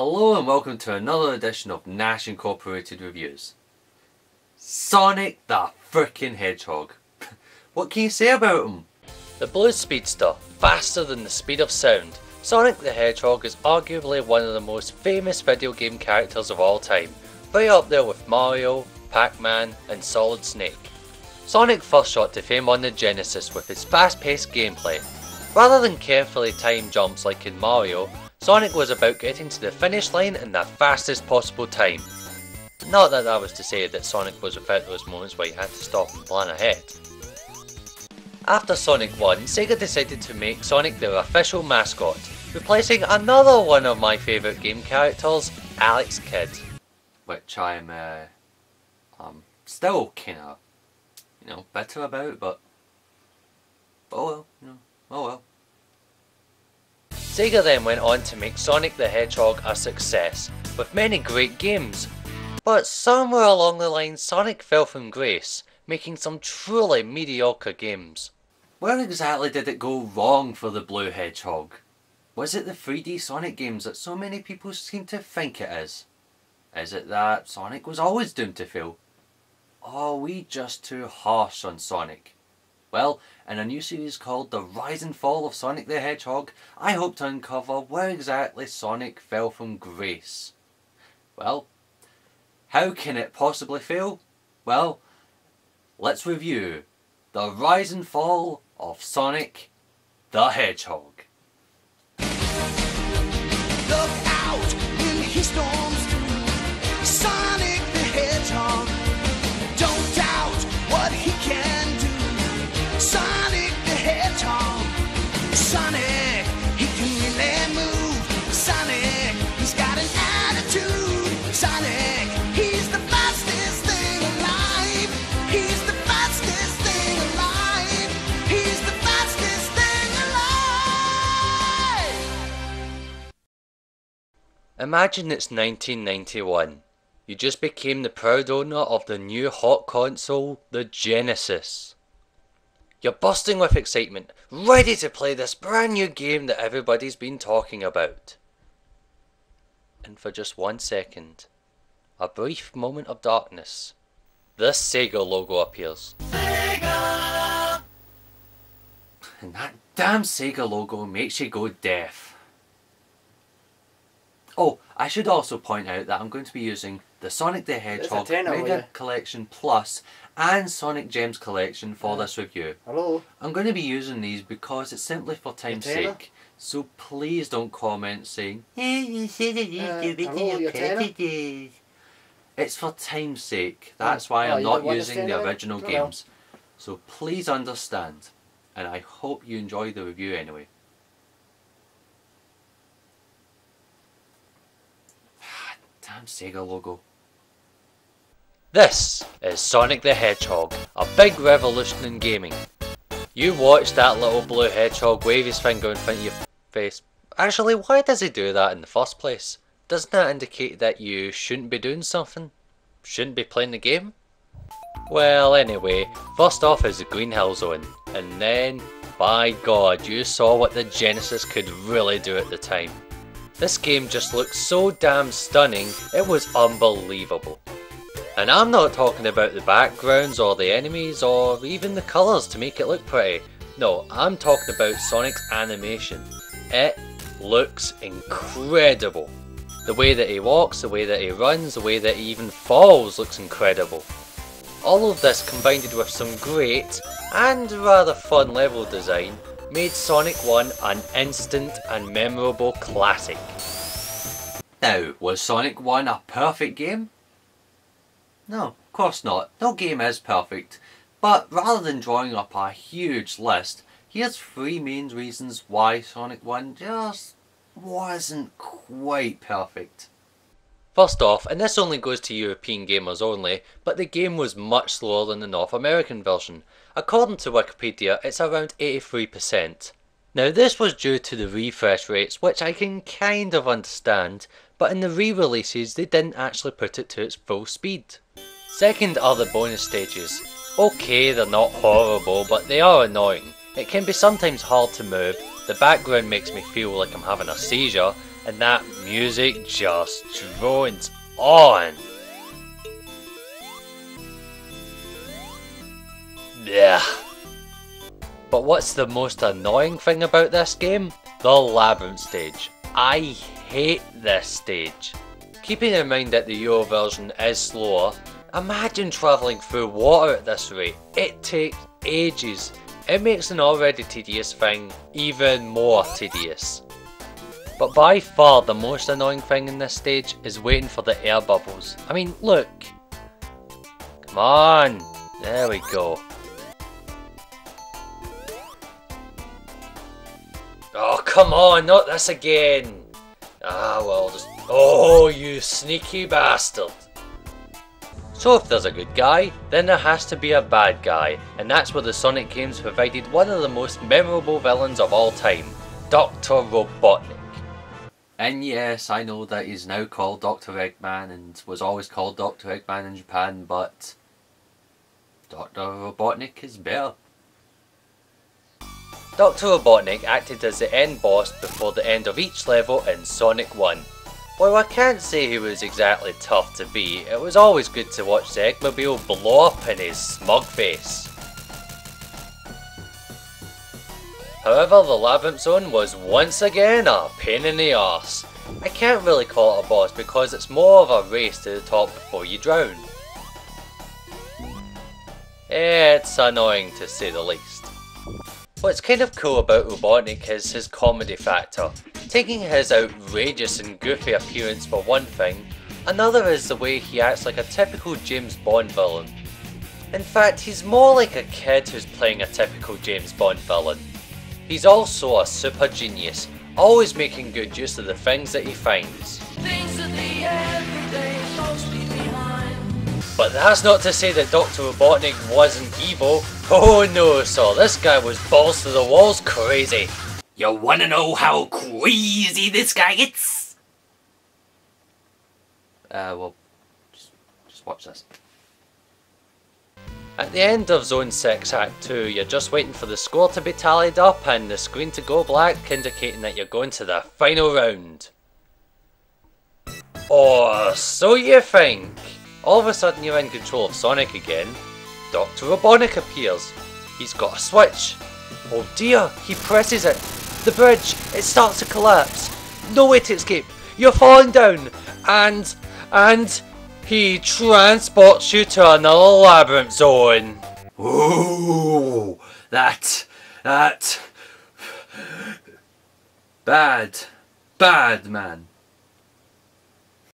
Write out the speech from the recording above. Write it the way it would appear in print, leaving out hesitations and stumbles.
Hello and welcome to another edition of Nash Incorporated Reviews. Sonic the frickin' Hedgehog. What can you say about him? The blue speedster, faster than the speed of sound, Sonic the Hedgehog is arguably one of the most famous video game characters of all time, right up there with Mario, Pac-Man and Solid Snake. Sonic first shot to fame on the Genesis with his fast-paced gameplay. Rather than carefully timed jumps like in Mario, Sonic was about getting to the finish line in the fastest possible time. Not that that was to say that Sonic was without those moments where you had to stop and plan ahead. After Sonic 1, Sega decided to make Sonic their official mascot, replacing another one of my favourite game characters, Alex Kidd. Which I'm still kinda, you know, bitter about, but oh well, you know, oh well. Sega then went on to make Sonic the Hedgehog a success, with many great games, but somewhere along the line Sonic fell from grace, making some truly mediocre games. Where exactly did it go wrong for the Blue Hedgehog? Was it the 3D Sonic games that so many people seem to think it is? Is it that Sonic was always doomed to fail? Or are we just too harsh on Sonic? Well, in a new series called The Rise and Fall of Sonic the Hedgehog, I hope to uncover where exactly Sonic fell from grace. Well, how can it possibly fail? Well, let's review The Rise and Fall of Sonic the Hedgehog. Look out when he storms through, Sonic the Hedgehog. Don't doubt what he can do. Sonic the Hedgehog. Sonic, he can really move. Sonic, he's got an attitude. Sonic, he's the fastest thing alive. He's the fastest thing alive. He's the fastest thing alive. Imagine it's 1991. You just became the proud owner of the new hot console, the Genesis. You're busting with excitement, ready to play this brand new game that everybody's been talking about. And for just 1 second, a brief moment of darkness, the Sega logo appears. Sega! And that damn Sega logo makes you go deaf. Oh, I should also point out that I'm going to be using the Sonic the Hedgehog Mega Collection Plus and Sonic Gems Collection for this review. Hello. I'm going to be using these because it's simply for time's sake. So please don't comment saying, hey, you said that you do it in your packages. It's for time's sake. That's why I'm not using the original games. So please understand. And I hope you enjoy the review anyway. Damn Sega logo. This is Sonic the Hedgehog, a big revolution in gaming. You watch that little blue hedgehog wave his finger in front of your face. Actually, why does he do that in the first place? Doesn't that indicate that you shouldn't be doing something? Shouldn't be playing the game? Well, anyway, first off is the Green Hill Zone, and then, by God, you saw what the Genesis could really do at the time. This game just looked so damn stunning, it was unbelievable. And I'm not talking about the backgrounds or the enemies or even the colours to make it look pretty. No, I'm talking about Sonic's animation. It looks incredible. The way that he walks, the way that he runs, the way that he even falls looks incredible. All of this combined with some great and rather fun level design made Sonic 1 an instant and memorable classic. Now, was Sonic 1 a perfect game? No, of course not. No game is perfect. But rather than drawing up a huge list, here's 3 main reasons why Sonic 1 just wasn't quite perfect. First off, and this only goes to European gamers only, but the game was much slower than the North American version. According to Wikipedia, it's around 83%. Now this was due to the refresh rates, which I can kind of understand, but in the re-releases they didn't actually put it to its full speed. Second are the bonus stages. Okay, they're not horrible, but they are annoying. It can be sometimes hard to move, the background makes me feel like I'm having a seizure, and that music just drones on. Yeah. But what's the most annoying thing about this game? The labyrinth stage. I hate this stage. Keeping in mind that the Euro version is slower, imagine travelling through water at this rate. It takes ages. It makes an already tedious thing even more tedious. But by far the most annoying thing in this stage is waiting for the air bubbles. I mean, look. Come on. There we go. Oh, come on, not this again. Ah, well, just... Oh, you sneaky bastard. So if there's a good guy, then there has to be a bad guy, and that's where the Sonic games provided one of the most memorable villains of all time, Dr. Robotnik. And yes, I know that he's now called Dr. Eggman and was always called Dr. Eggman in Japan, but Dr. Robotnik is better. Dr. Robotnik acted as the end boss before the end of each level in Sonic 1. While I can't say he was exactly tough to beat, it was always good to watch the Eggmobile blow up in his smug face. However, the Labyrinth Zone was once again a pain in the arse. I can't really call it a boss because it's more of a race to the top before you drown. It's annoying to say the least. What's kind of cool about Robotnik is his comedy factor. Taking his outrageous and goofy appearance for one thing, another is the way he acts like a typical James Bond villain. In fact, he's more like a kid who's playing a typical James Bond villain. He's also a super genius, always making good use of the things that he finds. Things that the everyday folks leave behind. But that's not to say that Dr. Robotnik wasn't evil. Oh no, sir, this guy was balls to the walls crazy. You wanna know how crazy this guy gets? Well, just watch this. At the end of Zone 6 Act 2, you're just waiting for the score to be tallied up and the screen to go black, indicating that you're going to the final round. Or so you think. All of a sudden you're in control of Sonic again. Dr. Robotnik appears. He's got a switch. Oh dear, he presses it. The bridge, it starts to collapse. No way to escape. You're falling down. And he transports you to another labyrinth zone. Ooh, that bad man.